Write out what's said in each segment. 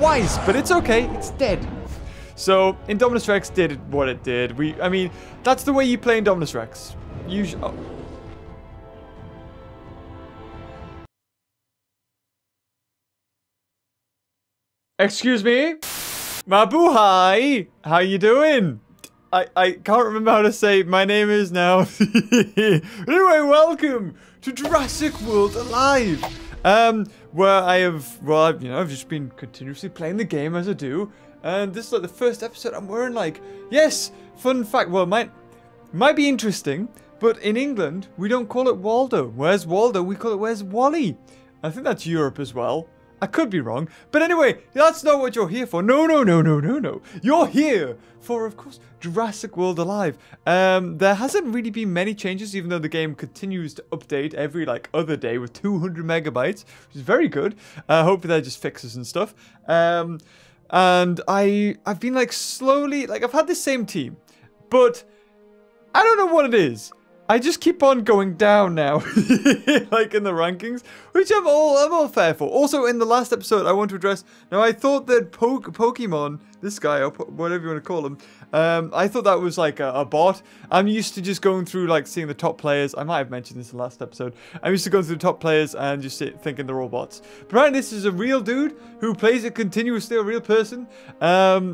twice, but it's okay. It's dead. So Indominus Rex did what it did. I mean, that's the way you play Indominus Rex. Usually. Oh. Excuse me? Mabuhai! How you doing? I can't remember how to say my name is now. Anyway, welcome to Jurassic World Alive! Where I have, well, you know, I've just been continuously playing the game as I do. And this is like the first episode I'm wearing like, yes, fun fact, well, might be interesting, but in England, we don't call it Waldo. Where's Waldo? We call it Where's Wally? I think that's Europe as well. I could be wrong, but anyway, that's not what you're here for. No, no, no, no, no, no. You're here for, of course, Jurassic World Alive. There hasn't really been many changes, even though the game continues to update every, like, other day with 200 megabytes, which is very good. Hopefully they're just fixes and stuff. And I've been, like, slowly, like, I've had the same team, but I don't know what it is. I just keep on going down now, like in the rankings, which I'm all fair for. Also, in the last episode, I want to address, now I thought that Pokemon, this guy, or whatever you want to call him, I thought that was like a bot. I'm used to just going through, like, seeing the top players. I might have mentioned this in the last episode. I'm used to going through the top players and just thinking they're all bots. But right, this is a real dude who plays it continuously, a real person.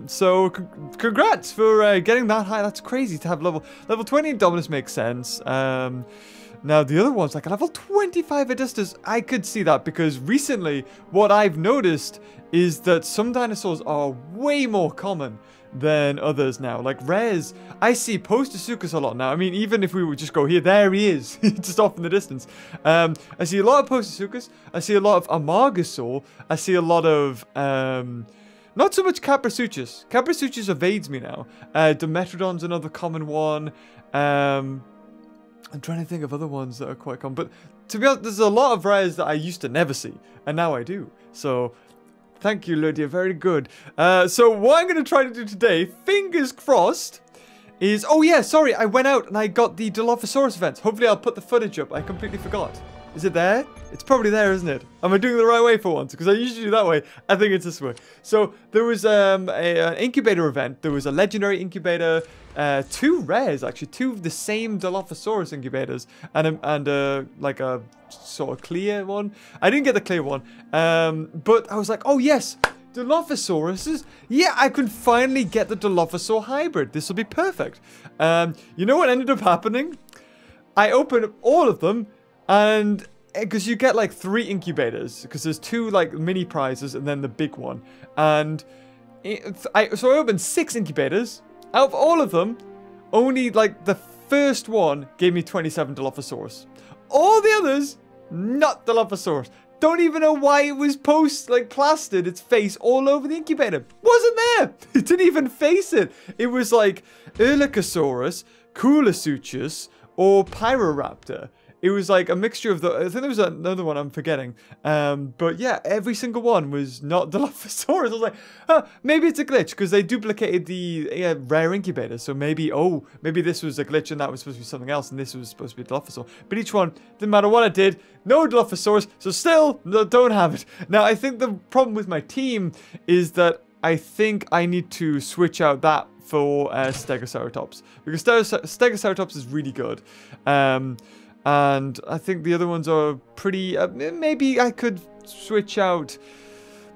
So congrats for getting that high. That's crazy to have level 20 in Dominus makes sense. Now the other one's like a level 25 Adistus. I could see that because recently what I've noticed is that some dinosaurs are way more common than others now. Like rares, I see Postosuchus a lot now. I mean, even if we would just go here, there he is, just off in the distance. I see a lot of Postosuchus. I see a lot of Amargasaur. I see a lot of, not so much Caprosuchus. Caprosuchus evades me now. Dimetrodon's another common one. I'm trying to think of other ones that are quite common, but to be honest, there's a lot of rares that I used to never see, and now I do. So, thank you, Ludia, very good. So what I'm going to try to do today, fingers crossed, is... Oh yeah, sorry, I went out and I got the Dilophosaurus events. Hopefully I'll put the footage up, I completely forgot. Is it there? It's probably there, isn't it? Am I doing it the right way for once? Because I usually do that way. I think it's this way. So, there was an incubator event. There was a legendary incubator, two rares, actually. Two of the same Dilophosaurus incubators. And like a sort of clear one. I didn't get the clear one. But I was like, oh yes, Dilophosauruses. Yeah, I can finally get the Dilophosaur hybrid. This will be perfect. You know what ended up happening? I opened up all of them. And because you get like 3 incubators, because there's 2 like mini prizes and then the big one. And so I opened 6 incubators. Out of all of them, only like the first one gave me 27 Dilophosaurus. All the others, not Dilophosaurus. Don't even know why it was plastered its face all over the incubator. Wasn't there. It didn't even face it. It was like Ulicosaurus, Coolosuchus, or Pyroraptor. It was like a mixture of the... I think there was another one I'm forgetting. But yeah, every single one was not Dilophosaurus. I was like, oh, maybe it's a glitch. Because they duplicated the rare incubator. So maybe, oh, maybe this was a glitch and that was supposed to be something else. And this was supposed to be Dilophosaurus. But each one, didn't matter what I did, no Dilophosaurus. So still, no, don't have it. Now, I think the problem with my team is that I think I need to switch out that for Stegoceratops. Because Stegoceratops is really good. And I think the other ones are pretty... maybe I could switch out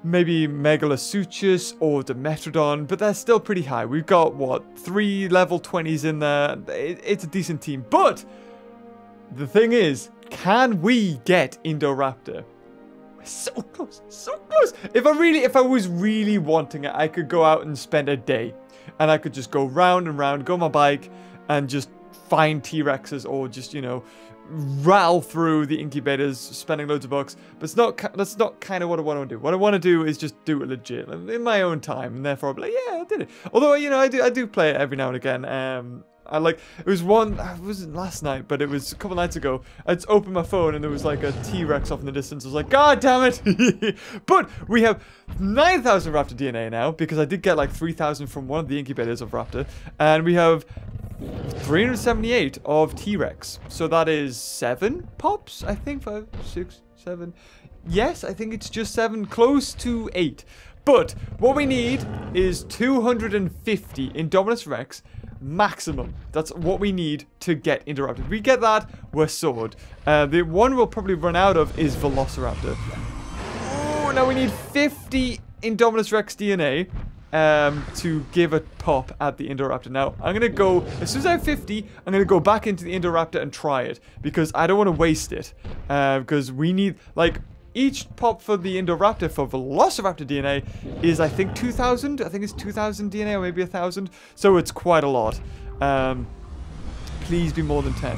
maybe Megalosuchus or Dimetrodon, but they're still pretty high. We've got, what, 3 level 20s in there. It's a decent team. But the thing is, can we get Indoraptor? We're so close, so close. If I was really wanting it, I could go out and spend a day. And I could just go round and round, go on my bike, and just find T-Rexes or just, you know... rattle through the incubators, spending loads of bucks, but it's not. That's not kind of what I want to do. What I want to do is just do it legit in my own time, and therefore I'm like, yeah, I did it. Although you know, I do play it every now and again. I like it was one. It wasn't last night, but it was a couple nights ago. I just opened my phone and there was like a T-Rex off in the distance. I was like, God damn it! But we have 9,000 Raptor DNA now because I did get like 3,000 from one of the incubators of Raptor, and we have 378 of T-Rex. So that is 7 pops, I think. 5, 6, 7. Yes, I think it's just 7, close to 8. But what we need is 250 Indominus Rex maximum. That's what we need to get Indoraptor. If we get that, we're sorted. The one we'll probably run out of is Velociraptor. Ooh, now we need 50 Indominus Rex DNA to give a pop at the Indoraptor. Now, I'm going to go, as soon as I have 50, I'm going to go back into the Indoraptor and try it, because I don't want to waste it. Because we need, like, each pop for the Indoraptor for Velociraptor DNA is, I think, 2,000. I think it's 2,000 DNA or maybe 1,000. So it's quite a lot. Please be more than 10.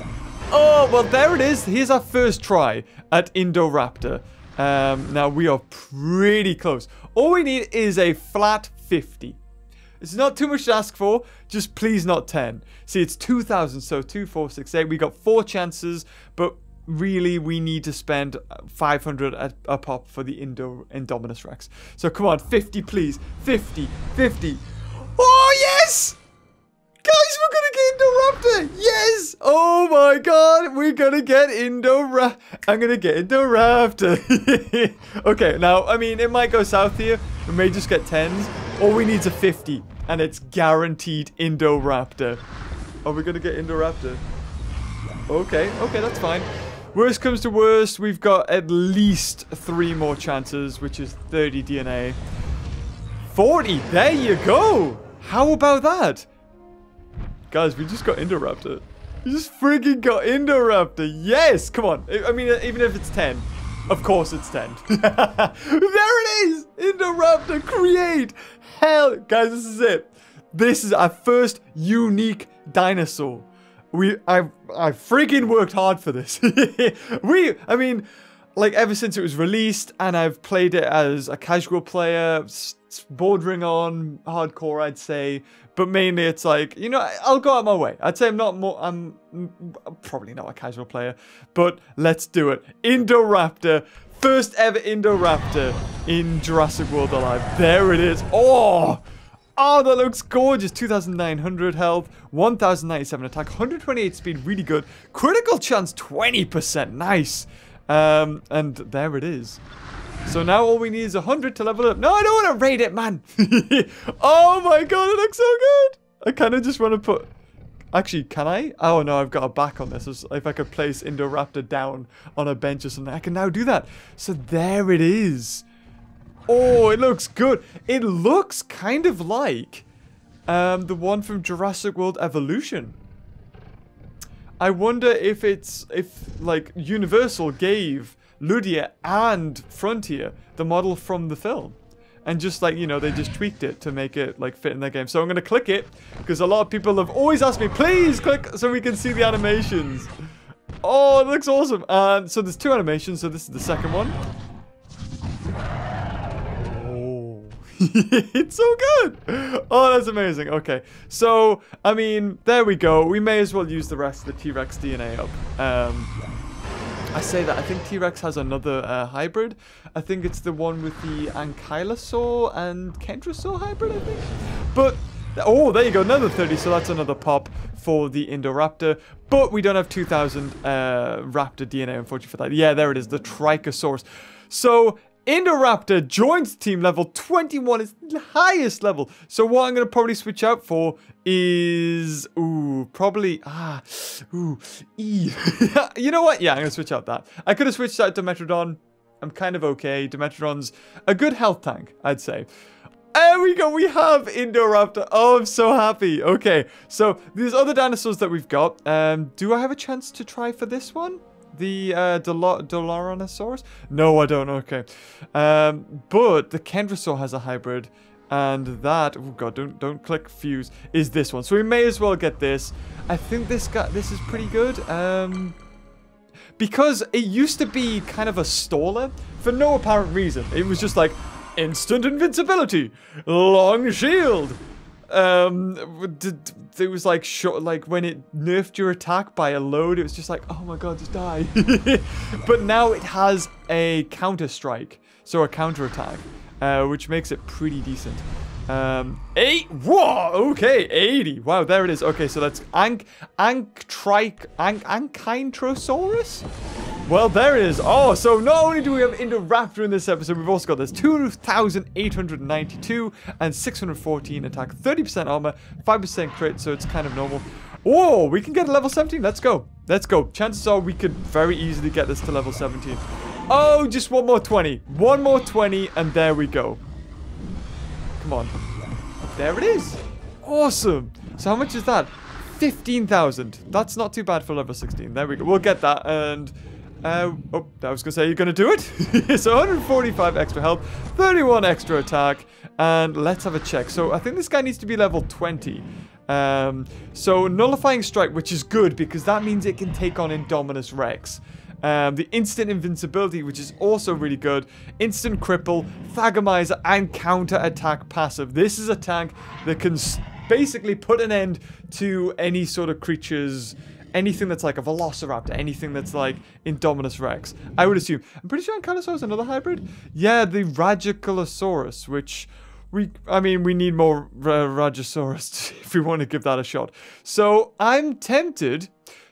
Oh, well, there it is. Here's our first try at Indoraptor. Now, we are pretty close. All we need is a flat 50. It's not too much to ask for, just please not 10. See, it's 2,000, so 2, 4, 6, 8. We got 4 chances, but really, we need to spend 500 a pop for the Indominus Rex. So come on, 50, please. 50, 50. Oh, yes! Guys, we're going to get Indoraptor! Yes! Oh, my God. We're going to get Indoraptor. I'm going to get Indoraptor. Okay, now, I mean, it might go south here. We may just get 10s. All we need is a 50, and it's guaranteed Indoraptor. Are we going to get Indoraptor? Okay, okay, that's fine. Worst comes to worst, we've got at least 3 more chances, which is 30 DNA. 40, there you go! How about that? Guys, we just got Indoraptor. We just freaking got Indoraptor, yes! Come on, I mean, even if it's 10. Of course it's 10. There it is! Indoraptor, create! Hell, guys, this is it. This is our first unique dinosaur. I freaking worked hard for this. I mean, like, ever since it was released, and I've played it as a casual player, bordering on hardcore, I'd say. But mainly, it's like, you know, I'll go out of my way. I'd say I'm probably not a casual player, but let's do it. Indoraptor, first ever Indoraptor in Jurassic World Alive. There it is. Oh. Oh, that looks gorgeous. 2,900 health, 1,097 attack, 128 speed, really good. Critical chance, 20%, nice. And there it is. So now all we need is 100 to level up. No, I don't want to raid it, man. Oh my God, it looks so good. I kind of just want to put... Actually, can I? Oh no, I've got a back on this. If I could place Indoraptor down on a bench or something, I can now do that. So there it is. Oh, it looks good. It looks kind of like the one from Jurassic World Evolution. I wonder if it's, like, Universal gave Ludia and Frontier the model from the film. And just, like, you know, they just tweaked it to make it, like, fit in their game. So I'm going to click it, because a lot of people have always asked me, please click so we can see the animations. Oh, it looks awesome. And so there's 2 animations, so this is the second one. It's so good. Oh, that's amazing. Okay, so I mean, there we go. We may as well use the rest of the T-Rex DNA up. I say that, I think T-Rex has another hybrid. I think it's the one with the Ankylosaur and Kendrasaur hybrid, I think. But oh, there you go, another 30. So that's another pop for the Indoraptor. But we don't have 2,000 Raptor DNA, unfortunately, for that. Yeah, there it is, the Trichosaurus. So Indoraptor joins the team. Level 21 is the highest level. So what I'm going to probably switch out for is... Ooh, probably... E. You know what? Yeah, I'm going to switch out that. I could have switched out Dimetrodon. I'm kind of okay. Dimetrodon's a good health tank, I'd say. There we go. We have Indoraptor. Oh, I'm so happy. Okay, so these other dinosaurs that we've got. Do I have a chance to try for this one? The Dilophosaurus? No, I don't. Okay. But the Kendrasaur has a hybrid. And that... Oh, God. Don't click fuse. Is this one. So we may as well get this. I think this is pretty good. Because it used to be kind of a staller. For no apparent reason. It was just like... Instant invincibility. Long shield. It was like short, like when it nerfed your attack by a load, it was just like, oh my God, just die. But now it has a counter strike, so a counter attack, which makes it pretty decent. 8, whoa, okay, 80. Wow, there it is. Okay, so that's Ankylosaurus. Well, there it is. Oh, so not only do we have Indoraptor in this episode, we've also got this 2,892 and 614 attack, 30% armor, 5% crit, so it's kind of normal. Oh, we can get a level 17. Let's go. Let's go. Chances are we could very easily get this to level 17. Oh, just one more 20. One more 20, and there we go. Come on. There it is. Awesome. So how much is that? 15,000. That's not too bad for level 16. There we go. We'll get that, and... oh, I was going to say, you're going to do it? So 145 extra health, 31 extra attack, and let's have a check. So I think this guy needs to be level 20. So Nullifying Strike, which is good, because that means it can take on Indominus Rex. The Instant Invincibility, which is also really good. Instant Cripple, Thagomizer, and Counter Attack Passive. This is a tank that can basically put an end to any sort of creature's... anything that's like a Velociraptor, anything that's like Indominus Rex, I would assume. I'm pretty sure Ankylosaurus is another hybrid. Yeah, the Radicalosaurus, which we need more Rajasaurus if we want to give that a shot. So I'm tempted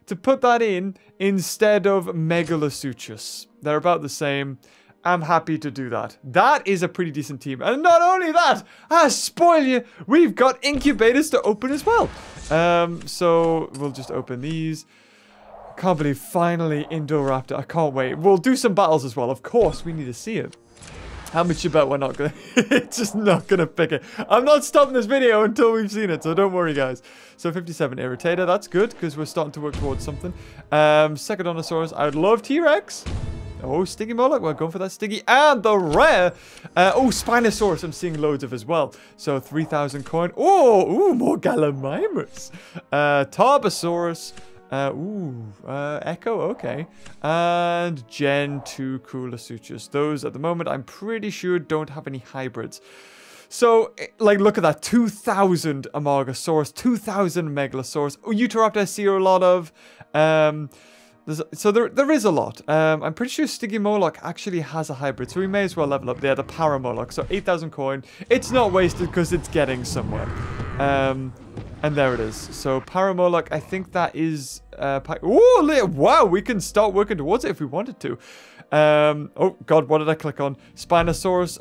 to put that in instead of Megalosuchus. They're about the same. I'm happy to do that. That is a pretty decent team. And not only that, I spoil you, we've got incubators to open as well. So we'll just open these. Can't believe finally Indoraptor. I can't wait. We'll do some battles as well. Of course, we need to see it. How much you bet we're not going to... It's just not going to pick it. I'm not stopping this video until we've seen it, so don't worry, guys. So 57 Irritator. That's good, because we're starting to work towards something. Secodontosaurus. I would love T-Rex. Oh, Stygimoloch, we're going for that Stiggy. And the rare, Spinosaurus, I'm seeing loads of as well. So 3,000 coin. Oh, ooh, more Gallimimus. Tarbosaurus. Echo, okay. And Gen 2 Coolosuchus. Those at the moment, I'm pretty sure, don't have any hybrids. So, like, look at that. 2,000 Amargasaurus, 2,000 Megalosaurus. Utahraptor, I see a lot of. So there is a lot. I'm pretty sure Stygimoloch actually has a hybrid, so we may as well level up there, the Paramoloch. So 8,000 coin. It's not wasted because it's getting somewhere. And there it is. So Paramoloch, I think that is... oh, wow, we can start working towards it if we wanted to. Oh, God, what did I click on? Spinosaurus.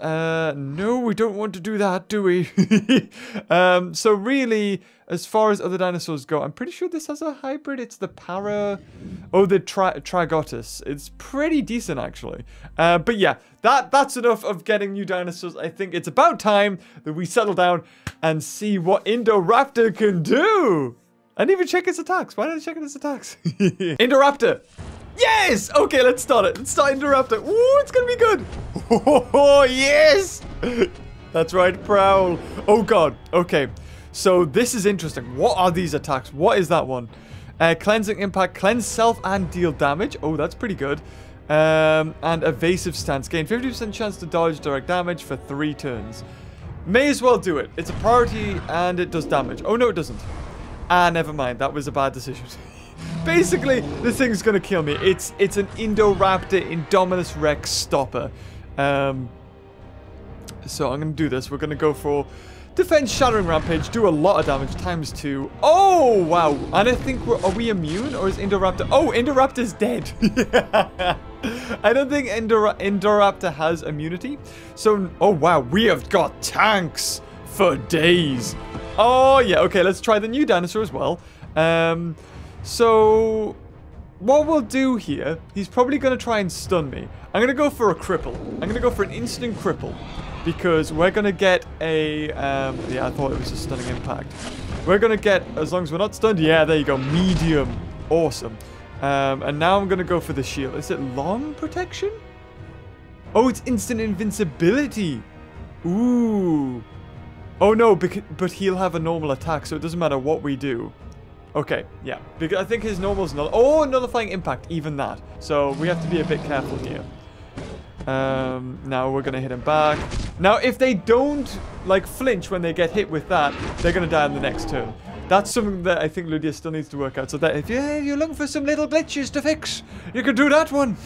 No, we don't want to do that, do we? So really, as far as other dinosaurs go, I'm pretty sure this has a hybrid. It's the Trichosaurus. It's pretty decent, actually. But yeah, that's enough of getting new dinosaurs. I think it's about time that we settle down and see what Indoraptor can do. I didn't even check its attacks. Why did I check its attacks? Indoraptor. Yes! Okay, let's start it. Let's start Indoraptor. Ooh, it's going to be good. Oh, yes! That's right, Prowl. Oh, God. Okay, so this is interesting. What are these attacks? What is that one? Cleansing Impact. Cleanse self and deal damage. Oh, that's pretty good. And Evasive Stance. Gain 50% chance to dodge direct damage for 3 turns. May as well do it. It's a priority and it does damage. Oh, no, it doesn't. Ah, never mind. That was a bad decision. Basically, this thing's gonna kill me. It's an Indoraptor Indominus Rex stopper. So I'm gonna do this. We're gonna go for Defense Shattering Rampage. Do a lot of damage. Times 2. Oh, wow. And I think are we immune? Or is Indoraptor... Oh, Indoraptor's dead. I don't think Indoraptor has immunity. So... Oh, wow. We have got tanks for days. Oh, yeah. Okay, let's try the new dinosaur as well. So, what we'll do here, he's probably going to try and stun me. I'm going to go for a cripple. I'm going to go for an instant cripple, because we're going to get a... yeah, I thought it was a stunning impact. We're going to get, as long as we're not stunned, yeah, there you go, medium. Awesome. And now I'm going to go for the shield. Is it long protection? Oh, it's instant invincibility. Ooh. Oh, no, but he'll have a normal attack, so it doesn't matter what we do. Okay, yeah. Because I think his normal's null. Oh, Nullifying Impact, even that. So we have to be a bit careful here. Now we're going to hit him back. Now, if they don't, like, flinch when they get hit with that, they're going to die on the next turn. That's something that I think Ludia still needs to work out. So that if you're looking for some little glitches to fix, you can do that one.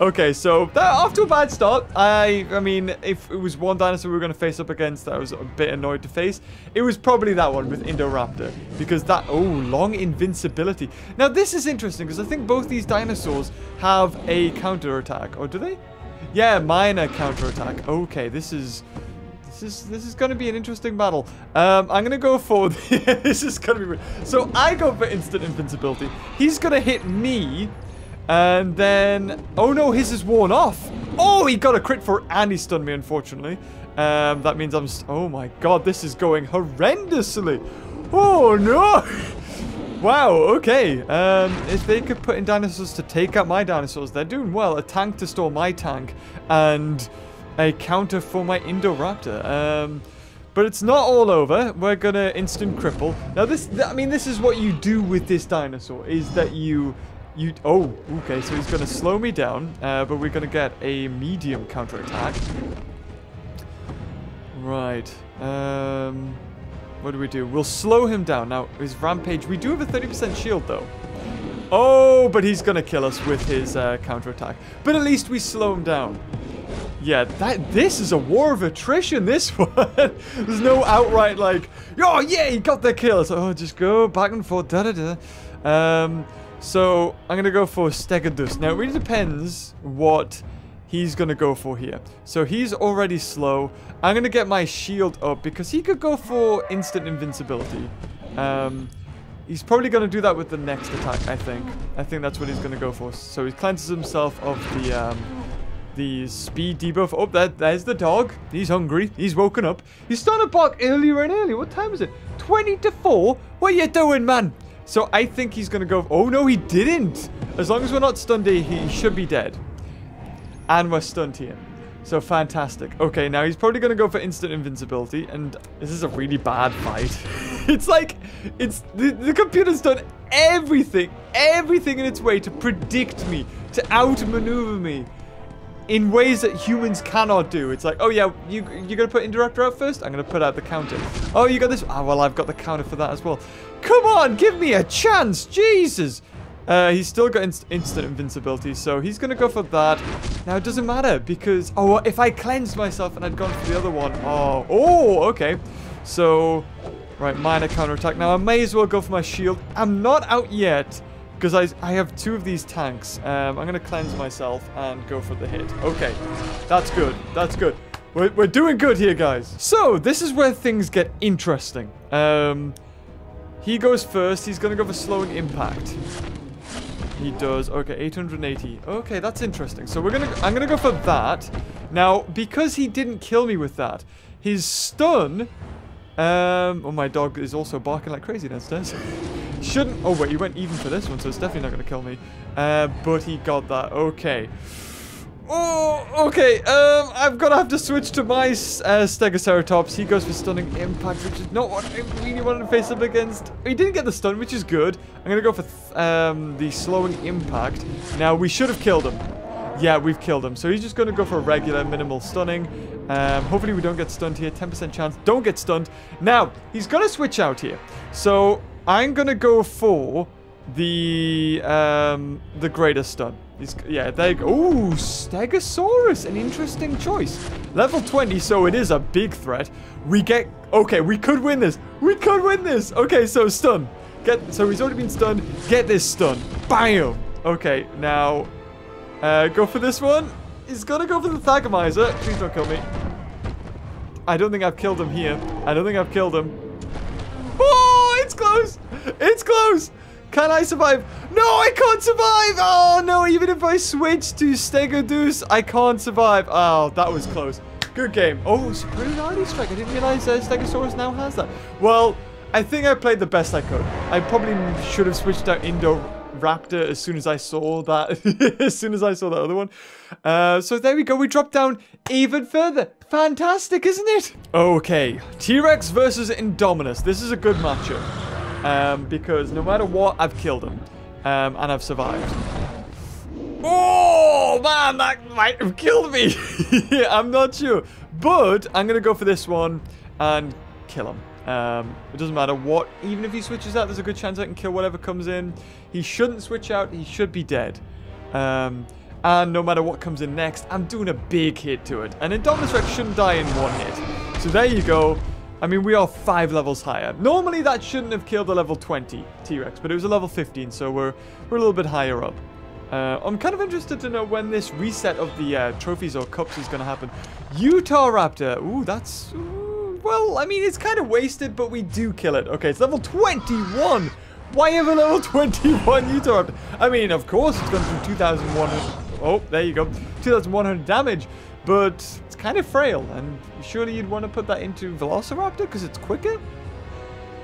Okay, so off to a bad start. I mean, if it was one dinosaur we were going to face up against that I was a bit annoyed to face, it was probably that one with Indoraptor. Because that, oh, long invincibility. Now, this is interesting because I think both these dinosaurs have a counterattack. Or do they? Yeah, minor counterattack. Okay, this is going to be an interesting battle. I'm going to go for... this is going to be... So, I go for instant invincibility. He's going to hit me. And then... Oh, no, his is worn off. Oh, he got a crit for it and he stunned me, unfortunately. That means I'm... Oh, my God. This is going horrendously. Oh, no. Wow, okay. If they could put in dinosaurs to take out my dinosaurs, they're doing well. A tank to store my tank. And... a counter for my Indoraptor. But it's not all over. We're going to instant cripple. Now, this is what you do with this dinosaur, is that you... Oh, okay, so he's going to slow me down, but we're going to get a medium counterattack. Right. What do we do? We'll slow him down. Now, his rampage... We do have a 30% shield, though. Oh, but he's going to kill us with his counterattack. But at least we slow him down. Yeah, this is a war of attrition, this one. There's no outright, like, oh, yeah, he got the kill. So, oh, just go back and forth, da-da-da. So, I'm going to go for Stegodus. Now, it really depends what he's going to go for here. So, he's already slow. I'm going to get my shield up because he could go for instant invincibility. He's probably going to do that with the next attack, I think. I think that's what he's going to go for. So, he cleanses himself of the speed debuff. Oh, there's the dog. He's hungry. He's woken up. He's starting to bark earlier and earlier. What time is it? 20 to 4? What are you doing, man? So I think he's going to go... Oh, no, he didn't. As long as we're not stunned, he should be dead. And we're stunned here. So fantastic. Okay, now he's probably going to go for instant invincibility. And this is a really bad fight. It's like... it's the computer's done everything in its way to predict me, to outmaneuver me. In ways that humans cannot do. It's like, oh yeah, you're going to put Indoraptor out first? I'm going to put out the counter. Oh, you got this? Ah, oh, well, I've got the counter for that as well. Come on, give me a chance. Jesus. He's still got instant invincibility, so he's going to go for that. Now, it doesn't matter because... Oh, if I cleansed myself and I'd gone for the other one. Oh, oh, okay. So, right, minor counterattack. Now, I may as well go for my shield. I'm not out yet. Because I have two of these tanks. I'm going to cleanse myself and go for the hit. Okay, that's good. That's good. We're doing good here, guys. So, this is where things get interesting. He goes first. He's going to go for slowing impact. He does. Okay, 880. Okay, that's interesting. So, I'm going to go for that. Now, because he didn't kill me with that, his stun... oh, my dog is also barking like crazy downstairs. Shouldn't... Oh, wait, he went even for this one, so it's definitely not going to kill me. But he got that. Okay. Oh, okay. I've got to have to switch to my Stegoceratops. He goes for stunning impact, which is not what I really wanted to face up against. He didn't get the stun, which is good. I'm going to go for the slowing impact. Now, we should have killed him. Yeah, we've killed him. So he's just going to go for a regular minimal stunning. Hopefully, we don't get stunned here. 10% chance. Don't get stunned. Now, he's going to switch out here. So... I'm going to go for the greater stun. Yeah, there you go. Ooh, Stegosaurus. An interesting choice. Level 20, so it is a big threat. We get... Okay, we could win this. We could win this. Okay, so stun. So he's already been stunned. Get this stun. Bam. Okay, now... go for this one. He's going to go for the Thagomizer. Please don't kill me. I don't think I've killed him here. I don't think I've killed him. It's close! It's close! Can I survive? No, I can't survive! Oh, no, even if I switch to Stegodus, I can't survive. Oh, that was close. Good game. Oh, superiority strike. I didn't realize Stegosaurus now has that. Well, I think I played the best I could. I probably should have switched out Indoraptor as soon as I saw that. As soon as I saw that other one. So there we go. We dropped down even further. Fantastic, isn't it? Okay, T-Rex versus Indominus. This is a good matchup. Because no matter what, I've killed him. And I've survived. Oh, man, that might have killed me. Yeah, I'm not sure. But I'm going to go for this one and kill him. It doesn't matter what. Even if he switches out, there's a good chance I can kill whatever comes in. He shouldn't switch out. He should be dead. And no matter what comes in next, I'm doing a big hit to it. And Indominus Rex shouldn't die in one hit. So there you go. I mean, we are 5 levels higher. Normally, that shouldn't have killed a level 20 T-Rex, but it was a level 15, so we're a little bit higher up. I'm kind of interested to know when this reset of the trophies or cups is going to happen. Utahraptor. Ooh, that's... well, I mean, it's kind of wasted, but we do kill it. Okay, it's level 21. Why ever level 21 Utahraptor? I mean, of course, it's going to do 2,100... oh, there you go. 2,100 damage, but it's kind of frail. And surely you'd want to put that into Velociraptor because it's quicker?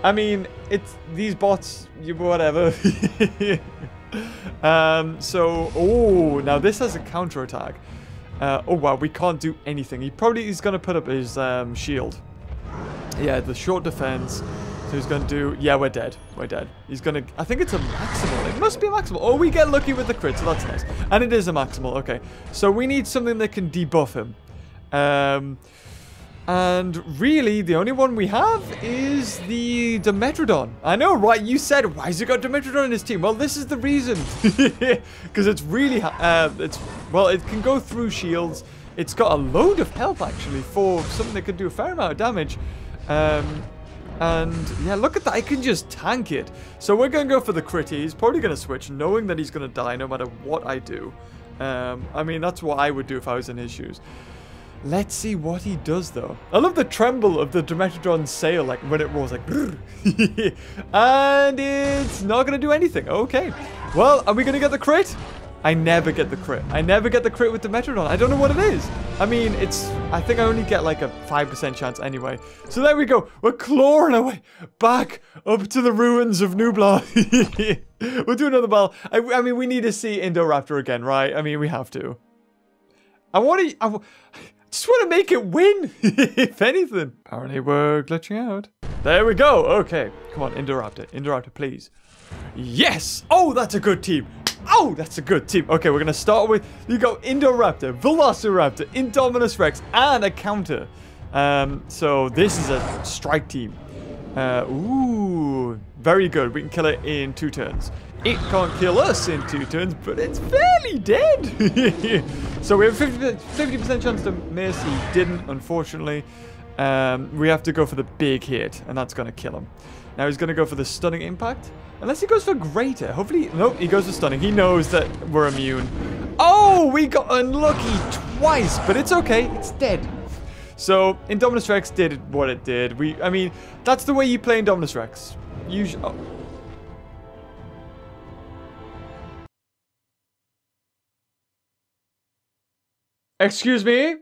I mean, it's... these bots... whatever. So, oh, now this has a counterattack. Oh, wow, we can't do anything. He probably is going to put up his shield. Yeah, the short defense. So he's going to do, yeah, we're dead. We're dead. He's going to, I think it's a maximal. It must be a maximal. Oh, we get lucky with the crit, so that's nice. And it is a maximal, okay. So we need something that can debuff him. And really, the only one we have is the Dimetrodon. I know, right? You said, why has he got Dimetrodon in his team? Well, this is the reason. Because it's really... well, it can go through shields. It's got a load of health, actually, for something that can do a fair amount of damage. And, yeah, look at that. I can just tank it. So we're going to go for the crit. He's probably going to switch, knowing that he's going to die no matter what I do. I mean, that's what I would do if I was in his shoes. Let's see what he does, though. I love the tremble of the Dimetrodon's sail, like, when it rolls, like... and it's not going to do anything. Okay. Well, are we going to get the crit? I never get the crit. I never get the crit with Dimetrodon. I don't know what it is. I mean, it's... I think I only get, like, a 5% chance anyway. So there we go. We're clawing our way back up to the ruins of Nublar. We'll do another battle. I mean, we need to see Indoraptor again, right? I mean, we have to. I just want to make it win, if anything. Apparently we're glitching out. There we go. Okay. Come on, Indoraptor. Indoraptor, please. Yes. Oh, that's a good team. Oh, that's a good team. Okay, we're going to start with... you go Indoraptor, Velociraptor, Indominus Rex, and a counter. So this is a strike team. Ooh. Very good. We can kill it in 2 turns. It can't kill us in 2 turns, but it's fairly dead. So we have a 50% chance to miss. He didn't, unfortunately. We have to go for the big hit, and that's going to kill him. Now he's going to go for the stunning impact. Unless he goes for greater. Hopefully, nope, he goes for stunning. He knows that we're immune. Oh, we got unlucky twice, but it's okay. It's dead. So Indominus Rex did what it did. I mean, that's the way you play Indominus Rex. Oh. Excuse me?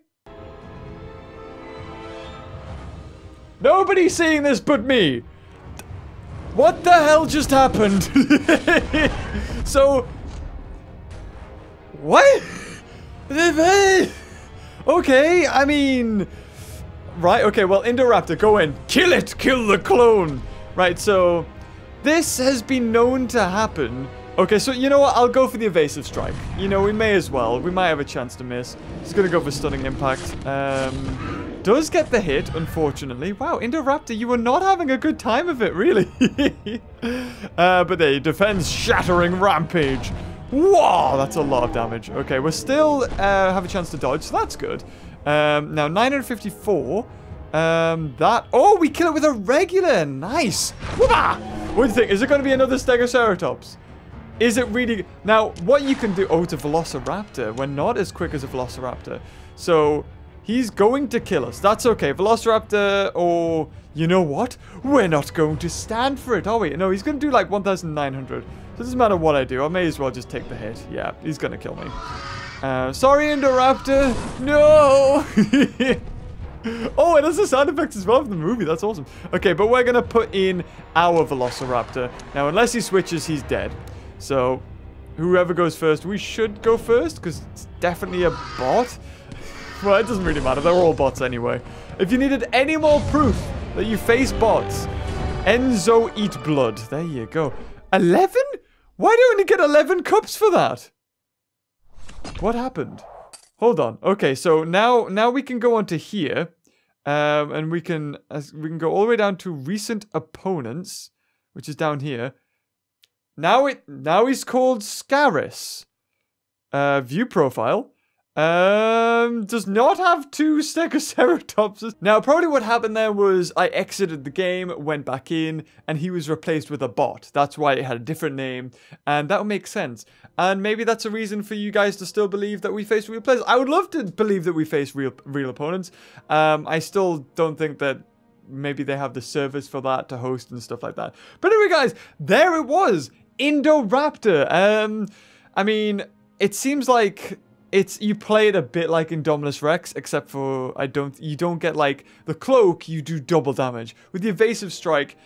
Nobody's seeing this but me. What the hell just happened? So... what? Okay, I mean... right, okay, well, Indoraptor, go in. Kill it! Kill the clone! Right, so... this has been known to happen... okay, so you know what? I'll go for the evasive strike. You know, we may as well. We might have a chance to miss. He's going to go for stunning impact. Does get the hit, unfortunately. Wow, Indoraptor, you were not having a good time of it, really. But there, he defends Shattering Rampage. Whoa, that's a lot of damage. Okay, we're still have a chance to dodge, so that's good. Now, 954. Oh, we kill it with a regular. Nice. What do you think? Is it going to be another Stegoceratops? Is it really... now, what you can do... oh, to Velociraptor. We're not as quick as a Velociraptor. So, he's going to kill us. That's okay. Velociraptor... oh, you know what? We're not going to stand for it, are we? No, he's going to do like 1,900. So, it doesn't matter what I do. I may as well just take the hit. Yeah, he's going to kill me. Sorry, Indoraptor. No! Oh, it has the sound effects as well from the movie. That's awesome. Okay, but we're going to put in our Velociraptor. Now, unless he switches, he's dead. So, whoever goes first, we should go first, because it's definitely a bot. Well, it doesn't really matter. They're all bots anyway. If you needed any more proof that you face bots, Enzo Eat Blood. There you go. 11? Why don't we get 11 cups for that? What happened? Hold on. Okay, so now we can go on to here. And we can go all the way down to recent opponents, which is down here. Now he's called Scaris. view profile, does not have two Stegoceratopses. Now, probably what happened there was I exited the game, went back in, and he was replaced with a bot. That's why it had a different name, and that would make sense. And maybe that's a reason for you guys to still believe that we face real players. I would love to believe that we face real opponents. I still don't think that maybe they have the servers for that to host and stuff like that. But anyway, guys, there it was, Indoraptor. I mean, it seems like you play it a bit like Indominus Rex, except for you don't get like the cloak. You do double damage with the evasive strike.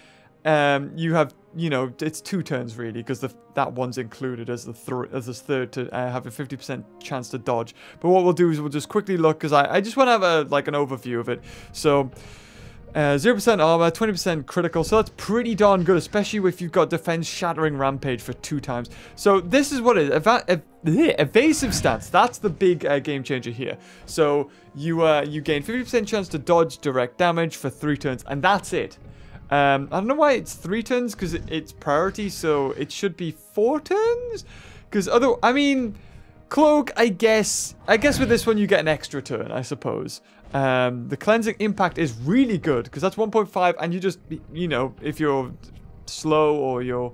You have, you know, it's 2 turns really, because that one's included as the third to have a 50% chance to dodge. But what we'll do is we'll just quickly look, because I just want to have an overview of it. So 0% armor, 20% critical, so that's pretty darn good, especially if you've got defense shattering rampage for 2 times. So this is what it is, evasive stance. That's the big game changer here. So you gain 50% chance to dodge direct damage for 3 turns, and that's it. I don't know why it's 3 turns, because it's priority, so it should be 4 turns, because I mean, cloak, I guess with this one you get an extra turn, I suppose. The cleansing impact is really good, because that's 1.5, and you just, you know, if you're slow or your,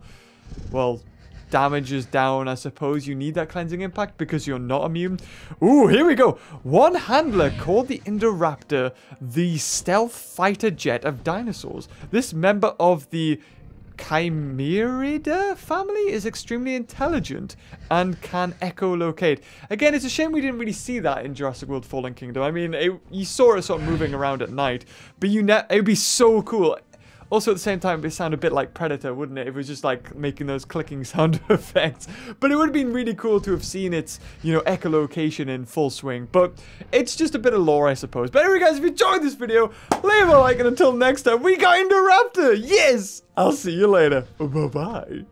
well, damage is down, I suppose you need that cleansing impact because you're not immune. Ooh, here we go. One handler called the Indoraptor the stealth fighter jet of dinosaurs. This member of the Chimeridae family is extremely intelligent and can echolocate. Again, it's a shame we didn't really see that in Jurassic World Fallen Kingdom. I mean, you saw it sort of moving around at night, but it would be so cool. Also, at the same time, it would sound a bit like Predator, wouldn't it? If it was just like making those clicking sound effects. But it would have been really cool to have seen its, you know, echolocation in full swing. But it's just a bit of lore, I suppose. But anyway, guys, if you enjoyed this video, leave a like. And until next time, we got Indoraptor. Yes! I'll see you later. Bye-bye.